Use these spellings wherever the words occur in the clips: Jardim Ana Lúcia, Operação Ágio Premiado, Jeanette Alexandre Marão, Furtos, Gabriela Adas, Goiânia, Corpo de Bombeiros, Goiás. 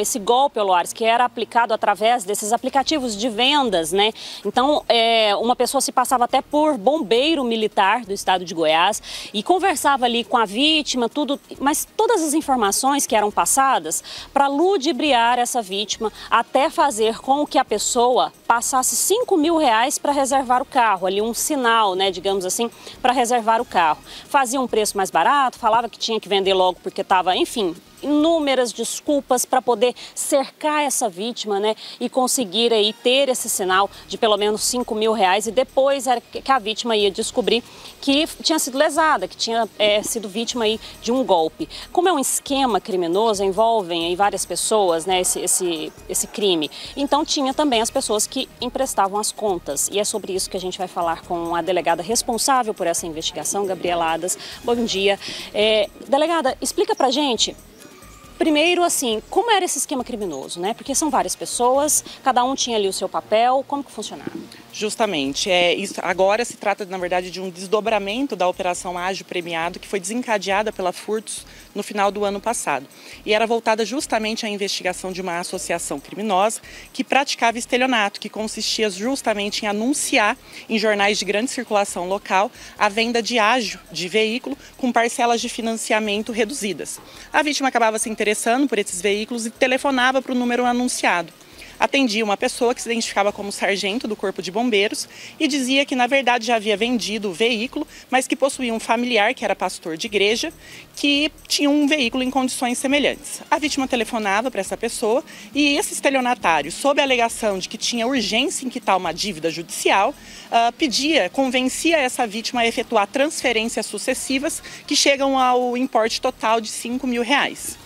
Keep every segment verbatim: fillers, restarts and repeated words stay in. com esse golpe, Oloares, que era aplicado através desses aplicativos de vendas, né? Então, é, uma pessoa se passava até por bombeiro militar do estado de Goiás e conversava ali com a vítima, tudo, mas todas as informações que eram passadas para ludibriar essa vítima até fazer com que a pessoa passasse cinco mil reais para reservar o carro, ali um sinal, né, digamos assim, para reservar o carro. Fazia um preço mais barato, falava que tinha que vender logo porque estava, enfim, inúmeras desculpas para poder cercar essa vítima, né, e conseguir aí ter esse sinal de pelo menos cinco mil reais, e depois era que a vítima ia descobrir que tinha sido lesada, que tinha é, sido vítima aí de um golpe. Como é um esquema criminoso, envolvem aí várias pessoas, né, esse, esse, esse crime, então tinha também as pessoas que emprestavam as contas, e é sobre isso que a gente vai falar com a delegada responsável por essa investigação, Gabriela Adas. Bom dia. É, delegada, explica pra gente. Primeiro, assim, como era esse esquema criminoso, né? Porque são várias pessoas, cada um tinha ali o seu papel, como que funcionava? Justamente. É, isso, agora se trata, na verdade, de um desdobramento da Operação Ágio Premiado, que foi desencadeada pela Furtos no final do ano passado. E era voltada justamente à investigação de uma associação criminosa que praticava estelionato, que consistia justamente em anunciar em jornais de grande circulação local a venda de ágio de veículo com parcelas de financiamento reduzidas. A vítima acabava se interessando por esses veículos e telefonava para o número anunciado. Atendia uma pessoa que se identificava como sargento do Corpo de Bombeiros e dizia que, na verdade, já havia vendido o veículo, mas que possuía um familiar, que era pastor de igreja, que tinha um veículo em condições semelhantes. A vítima telefonava para essa pessoa e esse estelionatário, sob a alegação de que tinha urgência em quitar uma dívida judicial, uh, pedia, convencia essa vítima a efetuar transferências sucessivas que chegam ao importe total de cinco mil reais.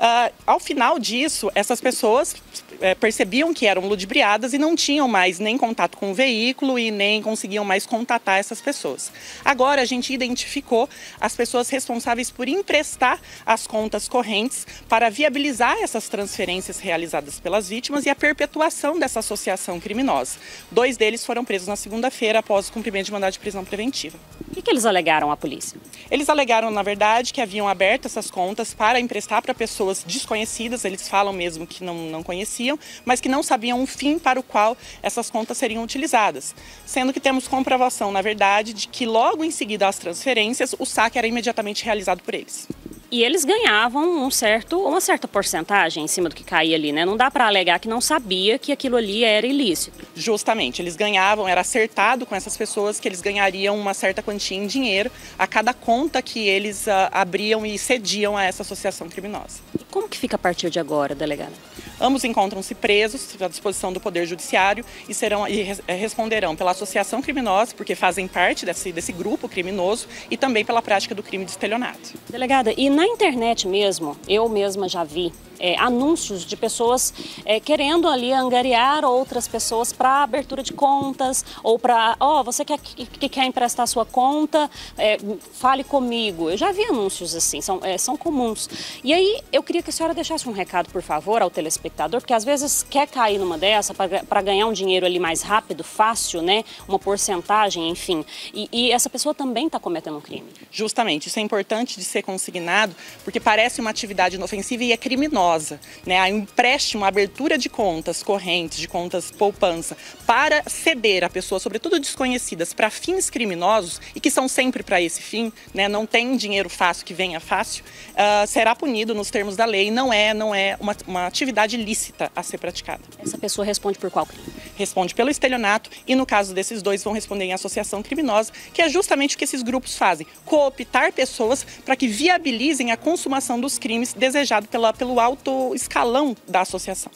Uh, ao final disso, essas pessoas é, percebiam que eram ludibriadas e não tinham mais nem contato com o veículo e nem conseguiam mais contatar essas pessoas. Agora a gente identificou as pessoas responsáveis por emprestar as contas correntes para viabilizar essas transferências realizadas pelas vítimas e a perpetuação dessa associação criminosa. Dois deles foram presos na segunda-feira após o cumprimento de mandado de prisão preventiva. O que, que eles alegaram à polícia? Eles alegaram, na verdade, que haviam aberto essas contas para emprestar para pessoas desconhecidas, eles falam mesmo que não, não conheciam, mas que não sabiam o fim para o qual essas contas seriam utilizadas. Sendo que temos comprovação, na verdade, de que logo em seguida às transferências, o saque era imediatamente realizado por eles. E eles ganhavam um certo, uma certa porcentagem em cima do que caía ali, né? Não dá para alegar que não sabia que aquilo ali era ilícito. Justamente, eles ganhavam, era acertado com essas pessoas que eles ganhariam uma certa quantia em dinheiro a cada conta que eles uh, abriam e cediam a essa associação criminosa. E como que fica a partir de agora, delegada? Ambos encontram-se presos à disposição do Poder Judiciário e, serão, e res, responderão pela associação criminosa, porque fazem parte desse, desse grupo criminoso, e também pela prática do crime de estelionato. Delegada, e na Na internet mesmo, eu mesma já vi é, anúncios de pessoas é, querendo ali angariar outras pessoas para abertura de contas ou para, ó, oh, você quer, que, que quer emprestar sua conta, é, fale comigo. Eu já vi anúncios assim, são, é, são comuns. E aí eu queria que a senhora deixasse um recado, por favor, ao telespectador, porque às vezes quer cair numa dessa para ganhar um dinheiro ali mais rápido, fácil, né, uma porcentagem, enfim. E, e essa pessoa também está cometendo um crime. Justamente, isso é importante de ser consignado, porque parece uma atividade inofensiva e é criminosa, né? A empréstimo, a abertura de contas correntes, de contas poupança, para ceder a pessoas, sobretudo desconhecidas, para fins criminosos, e que são sempre para esse fim, né? Não tem dinheiro fácil que venha fácil, uh, será punido nos termos da lei, não é, não é uma, uma atividade lícita a ser praticada. Essa pessoa responde por qual crime? Responde pelo estelionato e, no caso desses dois, vão responder em associação criminosa, que é justamente o que esses grupos fazem, cooptar pessoas para que viabilizem a consumação dos crimes desejado pela, pelo alto escalão da associação.